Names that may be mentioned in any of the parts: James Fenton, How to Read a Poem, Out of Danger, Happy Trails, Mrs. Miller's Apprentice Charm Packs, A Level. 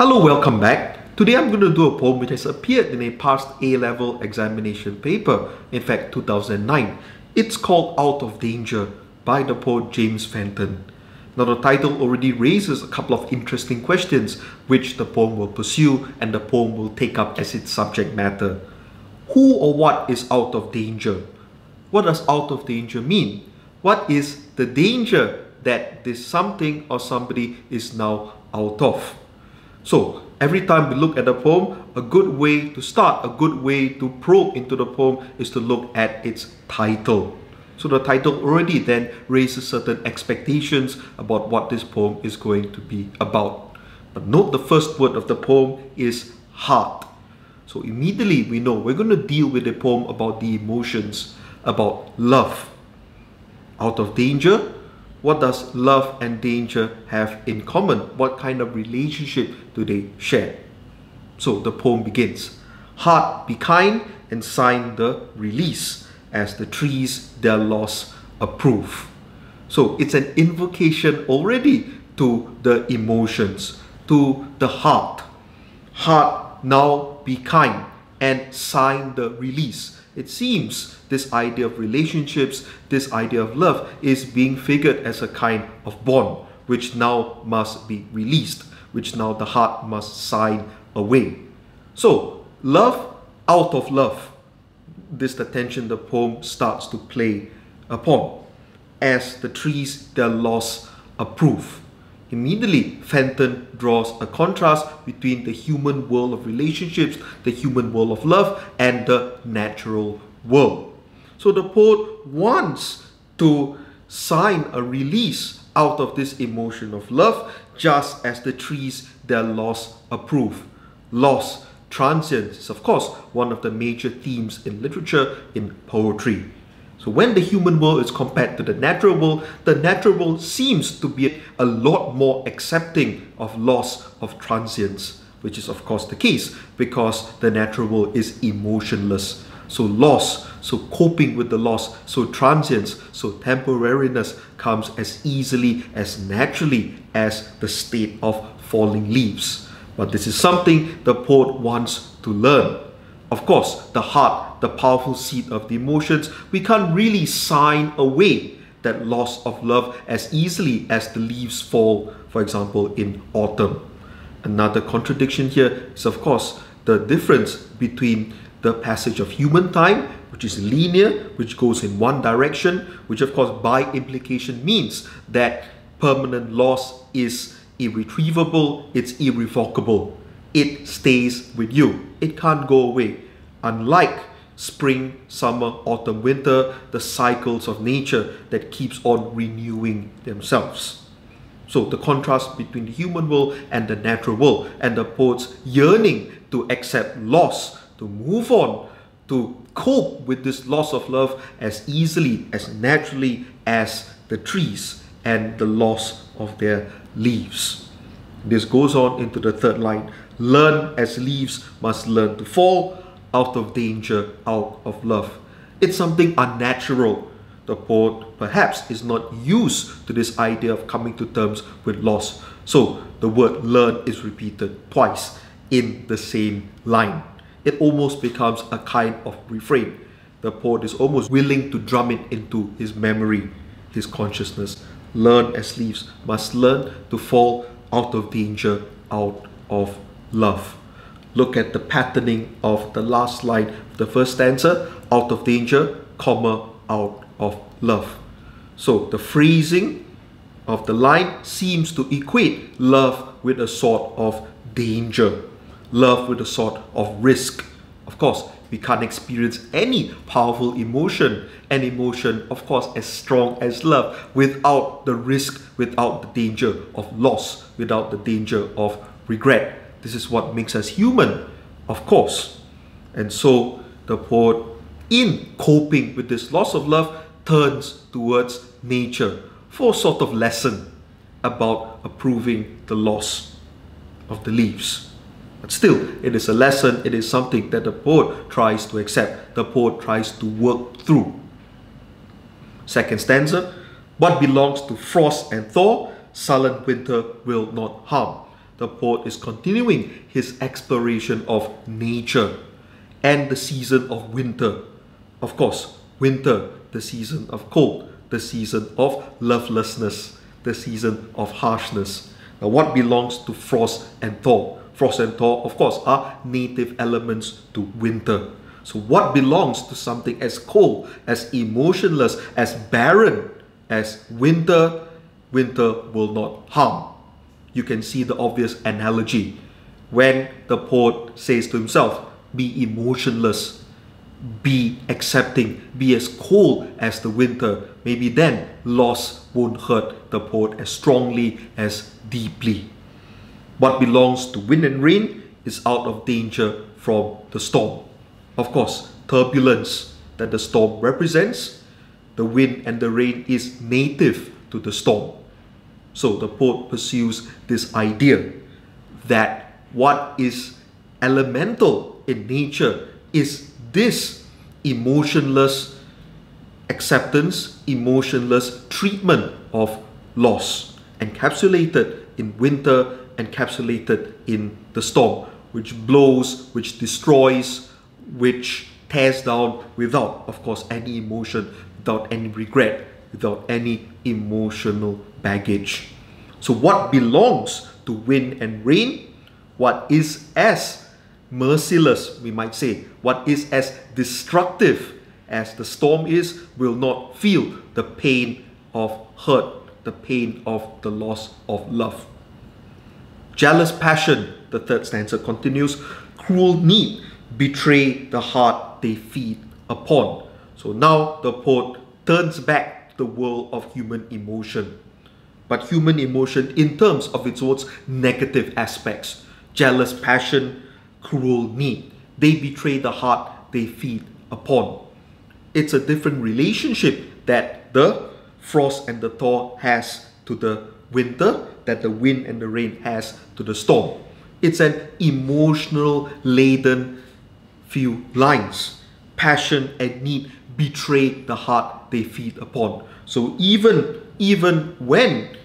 Hello, welcome back. Today I'm going to do a poem which has appeared in a past A-level examination paper, in fact 2009. It's called Out of Danger by the poet James Fenton. Now the title already raises a couple of interesting questions which the poem will pursue and the poem will take up as its subject matter. Who or what is out of danger? What does out of danger mean? What is the danger that this something or somebody is now out of? So every time we look at a poem, a good way to start, a good way to probe into the poem is to look at its title. So the title already then raises certain expectations about what this poem is going to be about. But note the first word of the poem is heart. So immediately we know we're going to deal with a poem about the emotions, about love. Out of danger. What does love and danger have in common? What kind of relationship do they share? So the poem begins. Heart, be kind and sign the release as the trees their loss approve. So it's an invocation already to the emotions, to the heart. Heart, now be kind and sign the release. It seems this idea of relationships, this idea of love is being figured as a kind of bond which now must be released, which now the heart must sign away. So love, out of love. This is the tension the poem starts to play upon. As the trees their loss approve. Immediately, Fenton draws a contrast between the human world of relationships, the human world of love, and the natural world. So the poet wants to sign a release out of this emotion of love, just as the trees their loss approve. Loss, transience is of course one of the major themes in literature, in poetry. So when the human world is compared to the natural world seems to be a lot more accepting of loss, of transience, which is of course the case because the natural world is emotionless. So loss, so coping with the loss, so transience, so temporariness comes as easily, as naturally as the state of falling leaves. But this is something the poet wants to learn. Of course, the heart, the powerful seat of the emotions, we can't really sign away that loss of love as easily as the leaves fall, for example, in autumn. Another contradiction here is, of course, the difference between the passage of human time, which is linear, which goes in one direction, which, of course, by implication means that permanent loss is irretrievable, it's irrevocable. It stays with you. It can't go away. Unlike spring, summer, autumn, winter, the cycles of nature that keeps on renewing themselves. So the contrast between the human world and the natural world, and the poet's yearning to accept loss, to move on, to cope with this loss of love as easily, as naturally as the trees and the loss of their leaves. This goes on into the third line. Learn as leaves must learn to fall, out of danger, out of love. It's something unnatural. The poet perhaps is not used to this idea of coming to terms with loss. So the word learn is repeated twice in the same line. It almost becomes a kind of refrain. The poet is almost willing to drum it into his memory, his consciousness. Learn as leaves must learn to fall, out of danger, out of love. Look at the patterning of the last line of the first stanza, out of danger, comma, out of love. So the phrasing of the line seems to equate love with a sort of danger, love with a sort of risk. Of course, we can't experience any powerful emotion, an emotion, of course, as strong as love, without the risk, without the danger of loss, without the danger of regret. This is what makes us human, of course. And so the poet, in coping with this loss of love, turns towards nature for a sort of lesson about approving the loss of the leaves. But still, it is a lesson, it is something that the poet tries to accept, the poet tries to work through. Second stanza, what belongs to frost and thaw, sullen winter will not harm. the poet is continuing his exploration of nature and the season of winter. Of course, winter, the season of cold, the season of lovelessness, the season of harshness. Now, what belongs to frost and thaw? Frost and thaw, of course, are native elements to winter. So what belongs to something as cold, as emotionless, as barren as winter? Winter will not harm. You can see the obvious analogy when the poet says to himself, be emotionless, be accepting, be as cold as the winter. Maybe then loss won't hurt the poet as strongly, as deeply. What belongs to wind and rain is out of danger from the storm. Of course, turbulence that the storm represents, the wind and the rain is native to the storm. So the poet pursues this idea that what is elemental in nature is this emotionless acceptance, emotionless treatment of loss, encapsulated in winter, encapsulated in the storm, which blows, which destroys, which tears down without, of course, any emotion, without any regret, without any emotional baggage. So what belongs to wind and rain? What is as merciless, we might say, what is as destructive as the storm is, will not feel the pain of hurt, the pain of the loss of love. Jealous passion, the third stanza continues, cruel need, betray the heart they feed upon. So now the poet turns back the world of human emotion, but human emotion in terms of its own negative aspects. Jealous passion, cruel need. They betray the heart they feed upon. It's a different relationship that the frost and the thaw has to the winter, that the wind and the rain has to the storm. It's an emotional laden few lines. Passion and need betray the heart they feed upon. So even when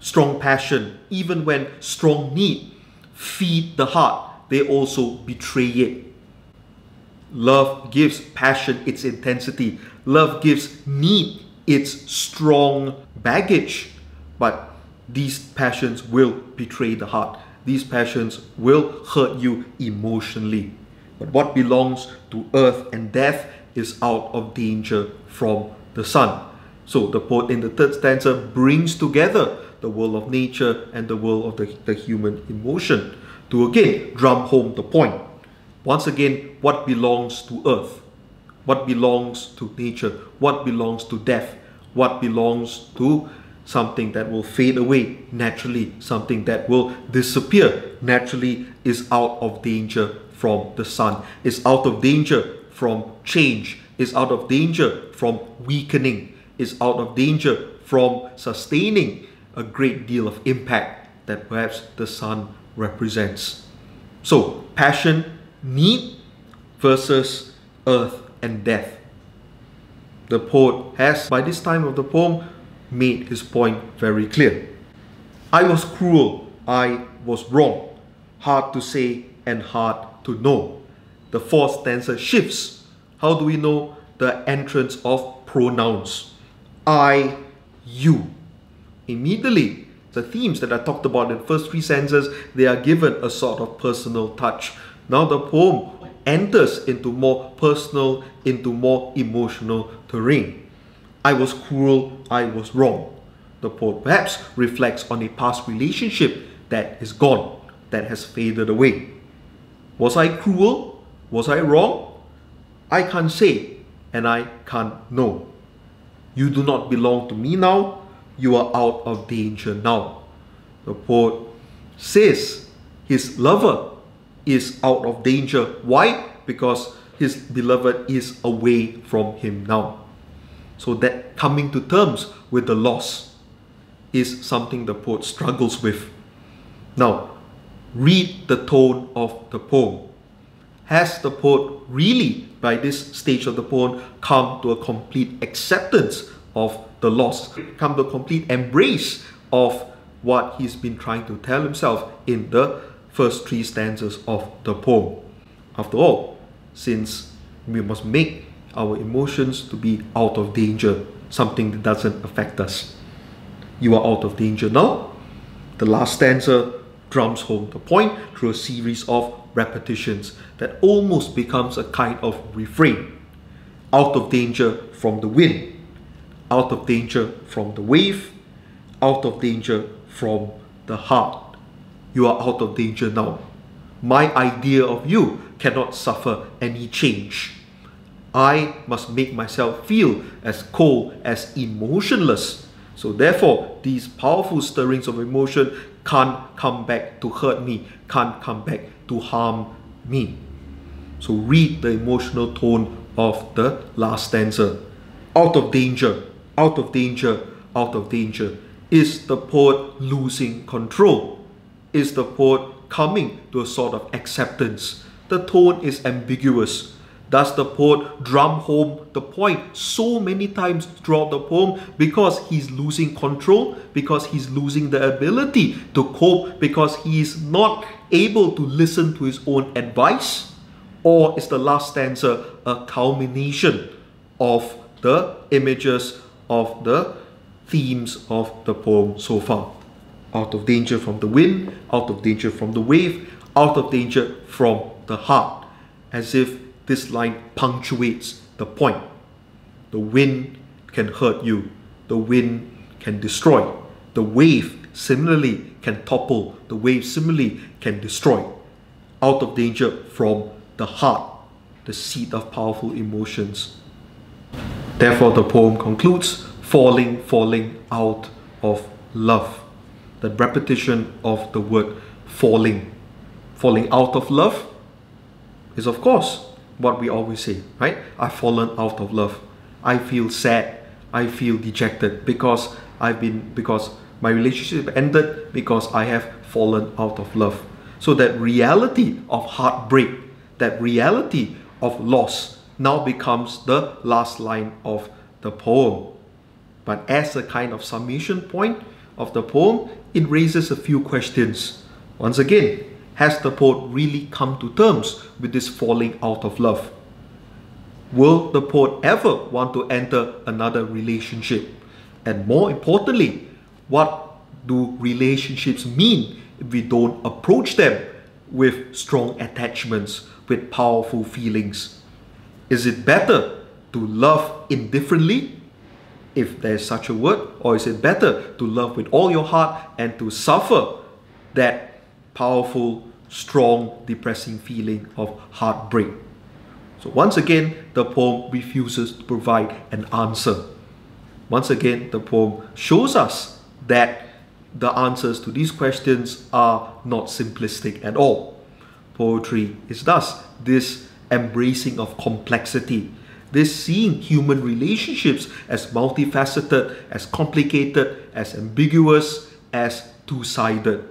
strong passion, even when strong need feed the heart, they also betray it. Love gives passion its intensity. Love gives need its strong baggage. But these passions will betray the heart. These passions will hurt you emotionally. But what belongs to earth and death is out of danger from the sun. So the poet in the third stanza brings together the world of nature and the world of the human emotion to again drum home the point. Once again, what belongs to earth? What belongs to nature? What belongs to death? What belongs to something that will fade away naturally, something that will disappear naturally, is out of danger from the sun, is out of danger from change, is out of danger from weakening, is out of danger from sustaining a great deal of impact that perhaps the sun represents. So passion, need versus earth and death. The poet has, by this time of the poem, made his point very clear. I was cruel, I was wrong, hard to say and hard to know. The fourth stanza shifts. How do we know? The entrance of pronouns. I, you. Immediately, the themes that I talked about in the first three stanzas, they are given a sort of personal touch. Now the poem enters into more personal, into more emotional terrain. I was cruel, I was wrong. The poet perhaps reflects on a past relationship that is gone, that has faded away. Was I cruel? Was I wrong? I can't say and I can't know. You do not belong to me now. You are out of danger now. The poet says his lover is out of danger. Why? Because his beloved is away from him now. So that coming to terms with the loss is something the poet struggles with. Now, read the tone of the poem. Has the poet really, by this stage of the poem, come to a complete acceptance of the loss, come to a complete embrace of what he's been trying to tell himself in the first three stanzas of the poem. After all, since we must make our emotions to be out of danger, something that doesn't affect us. You are out of danger now. The last stanza drums home the point through a series of repetitions that almost becomes a kind of refrain. Out of danger from the wind, out of danger from the wave, out of danger from the heart. You are out of danger now. My idea of you cannot suffer any change. I must make myself feel as cold, as emotionless. So therefore, these powerful stirrings of emotion can't come back to hurt me, can't come back to harm me. So read the emotional tone of the last stanza. Out of danger, out of danger, out of danger. Is the poet losing control? Is the poet coming to a sort of acceptance? The tone is ambiguous. Does the poet drum home the point so many times throughout the poem because he's losing control, because he's losing the ability to cope, because he's not able to listen to his own advice? Or is the last stanza a culmination of the images, of the themes of the poem so far? Out of danger from the wind, out of danger from the wave, out of danger from the heart. As if this line punctuates the point. The wind can hurt you. The wind can destroy. The wave similarly can topple. The wave similarly can destroy. Out of danger from the heart, the seat of powerful emotions. Therefore, the poem concludes, falling, falling out of love. The repetition of the word falling. Falling out of love is, of course, what we always say, right? I've fallen out of love. I feel sad. I feel dejected because my relationship ended, because I have fallen out of love. So that reality of heartbreak, that reality of loss now becomes the last line of the poem. But as a kind of summation point of the poem, it raises a few questions. Once again, has the poet really come to terms with this falling out of love? Will the poet ever want to enter another relationship? And more importantly, what do relationships mean if we don't approach them with strong attachments, with powerful feelings? Is it better to love indifferently, if there's such a word, or is it better to love with all your heart and to suffer that powerful, strong, depressing feeling of heartbreak? So once again, the poem refuses to provide an answer. Once again, the poem shows us that the answers to these questions are not simplistic at all. Poetry is thus this embracing of complexity, this seeing human relationships as multifaceted, as complicated, as ambiguous, as two-sided.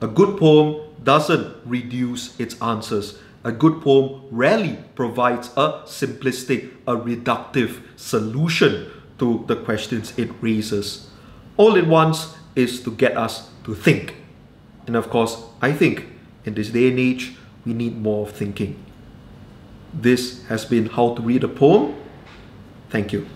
A good poem doesn't reduce its answers. A good poem rarely provides a simplistic, a reductive solution to the questions it raises. All it wants is to get us to think. And of course, I think in this day and age, we need more of thinking. This has been How to Read a Poem. Thank you.